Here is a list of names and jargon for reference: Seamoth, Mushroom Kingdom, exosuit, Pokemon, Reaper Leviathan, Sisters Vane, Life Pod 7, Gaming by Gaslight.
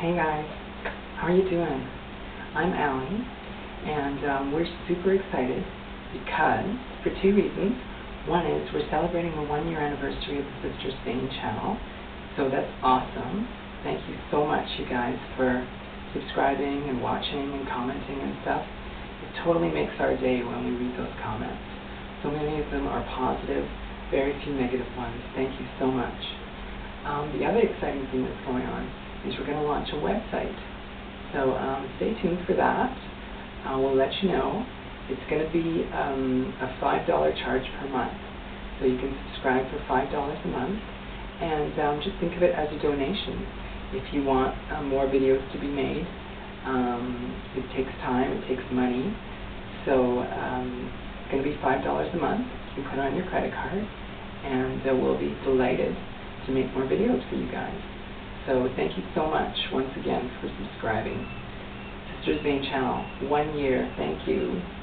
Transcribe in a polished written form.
Hey guys, how are you doing? I'm Allie, and we're super excited because, for two reasons. One is we're celebrating the 1-year anniversary of the Sisters Vane channel, so that's awesome. Thank you so much, you guys, for subscribing and watching and commenting and stuff. It totally makes our day when we read those comments. So many of them are positive, very few negative ones. Thank you so much. The other exciting thing that's going on is we're going to launch a website. So stay tuned for that. We'll let you know. It's going to be a $5 charge per month. So you can subscribe for $5 a month. And just think of it as a donation. If you want more videos to be made, it takes time, it takes money. So it's going to be $5 a month. You can put on your credit card. And we'll be delighted to make more videos for you guys. So thank you so much once again for subscribing. Sisters Vane channel, 1 year. Thank you.